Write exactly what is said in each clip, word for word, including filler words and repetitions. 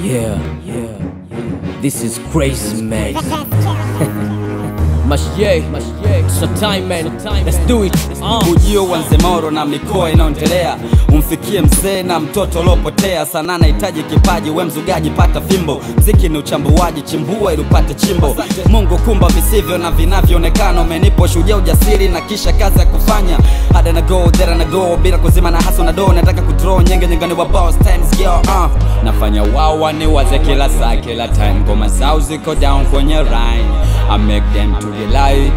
Yeah, yeah, this is crazy, man. Mashye, showtime man, let's do it. Ujio wa Nzemaoro na mikoa inaondelea, umfikie mzee na mtoto lopotea. Sana nahitaji kipaji, we mzugaji pata fimbo. Mziki ni uchambuaji, chimbua ili upate chimbo. Mungu kumba visivyo na vinavyoonekana, umenipo shujaa ujasiri na kisha kazi ya kufanya. Hada na go, there na go, bila kuzima na hustle na do. Nataka kudraw nyenge nyengani wa boss, times girl, uh nafanya wawa ni waze kila saa kila time. Ngoma zao ziko down kwenye rhyme, I make them to rely.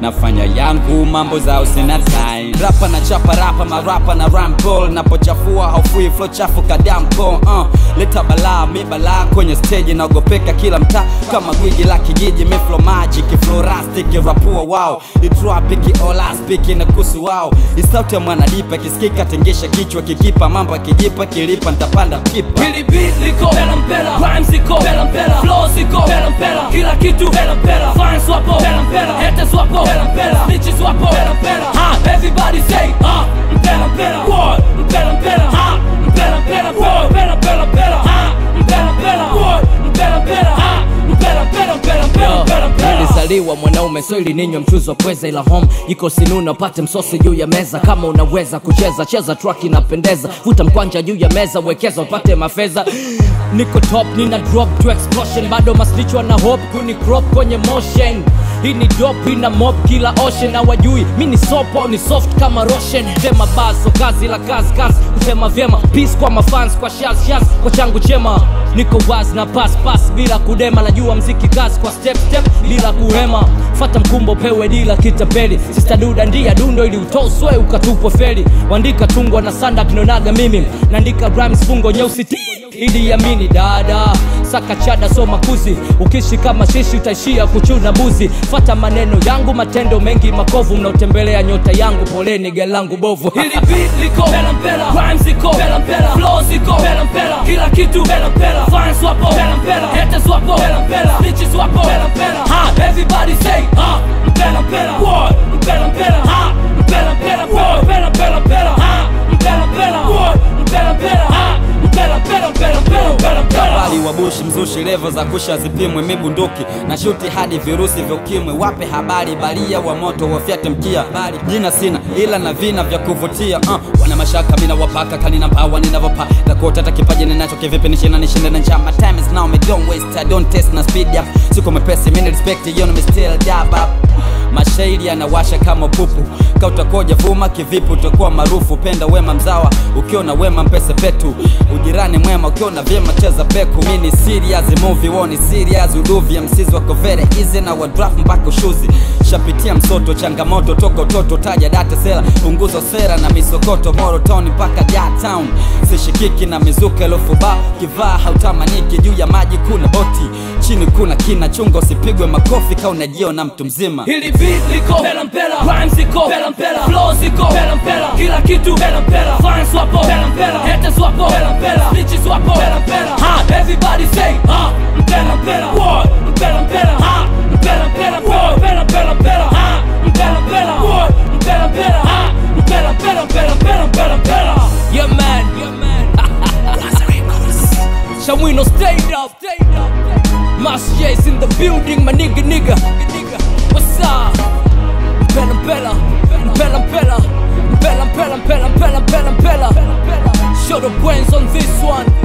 Nafanya yangu mambo zao sina time. Rapa na chapa rapa, marapa na ramble. Napochafua haufui flow chafu kadamko uh. Leta balaa, mi balaa kwenye stage. Naogopeka kila mta kama gwiji la kijiji. Mi flow magic, flow rustic, rapua wow. Itrapiki, ola spiki na kusu wow. Isauti ya mwanadipa, kisikika tengesha kichwa. Kikipa mambo kijipa, kilipa ntapanda kipa. Pili beat liko, pela mpela. Rhymes liko, pela mpela. Flows liko, pela mpela. Kila kitu, pela mpela. Fine swapo, pela mpela. Hete swapo, pela mpela. Snitches swapo, pela mpela. Ha, everybody say, ah, pela mpela. War, pela mpela. Ha, pela mpela. War, pela pela pela. Ha, pela mpela. War, pela mpela. Ha, pela pela pela pela pela pela. Nilizaliwa mwanaume so ili ninywe mchuzo pweza, ila home iko sinuna pate msosi juu ya meza. Kama unaweza kucheza cheza truck inapendeza. Vuta mkwanja juu ya meza, wekeza upate mafeza. Niko top, nina drop to explosion. Bado maslichwa na hope, kuni crop kwenye motion. Hii ni dope, ina mob kila ocean. Hawajui, mini sopo, ni soft kama Roshan. Tema baso, kazi la kazi, kazi kusema vyema. Peace kwa mafans, kwa shaz, shaz, kwa changu chema. Niko waz na pass, pass, bila kudema. Najua mziki kazi kwa step, step, bila kuhema. Fata mkumbo pewe dila kitapeli. Sister duda ndia dundo ili utoswe ukatupo feli. Wandika tungo na sanda kinonaga mimi. Nandika rhymes fungo nyeusi ili yamini dada. Saka chada soma kuzi, ukishi kama shishi utaishia kuchuna buzi. Fata maneno yangu, matendo mengi makovu. Mnaotembelea nyota yangu, poleni gelangu bovu. Hili beat liko, pela mpela. Rhymes iko, pela mpela. Flows iko, pela mpela. Kila kitu, pela mpela. Fine swapo, pela mpela. Hete swapo, pela mpela. Snitches swapo, pela mpela. Ha, everybody say, ah, pela mpela. War, pela mpela. Ha, pela mpela. War, pela pela pela. Ha, pela mpela. War, pela mpela. Ha, pela mpela pela pela pela pela. Wabushi mzushi levo za kusha zipimwe mibunduki. Na shuti hadi virusi vya ukimwe. Wape habari balia wa moto wafiate mkia. Jina sina ila na vina vya kuvutia uh. Wana mashaka mina wapaka kanina mpawa nina wapa. Dakota takipaji ninacho kivipi nishina nishinde na njama. Time is now me don't waste I don't test na speed up. Siku mepesi mini respect you know me still dab up. Mashairi yanawasha kama pupu. Kautakoja vuma kivipu utakuwa marufu. Penda wema mzawa ukiona wema mpese petu. Ujirani mwema ukiona vyema cheza peku. Mini serious movie woni serious uduvia. Msizi wako vere izi na wadraft mpaka ushuzi. Shapitia msoto changamoto toko toto. Taja data sela unguzo sera na misokoto. Moro town mpaka ya town. Sishikiki na mizuke lofuba. Kivaa hautamaniki juu ya maji kuna boti. Chini kuna kina chunga usipigwe makofi. Kaunajio na mtu mzima. Hili beat liko, pela mpela. Rhymes iko, pela mpela. Flows iko, pela mpela. Kila kitu, pela mpela. Fine swapo, pela mpela. Hete swapo, pela mpela. Snitches swapo, pela mpela. Ha, everybody say, ah, pela mpela. War, pela mpela. Ha, pela mpela. War, pela pela pela. Ha, pela mpela. War, pela mpela. Ha, pela pela pela pela pela pela. Yeah man, yeah man. Shamwino stay up, stay up. Mashye is in the building, my nigga nigga. What's up? Bella Bella, Bella Bella, Bella Bella Bella Bella Bella Bella. Show the brains on this one.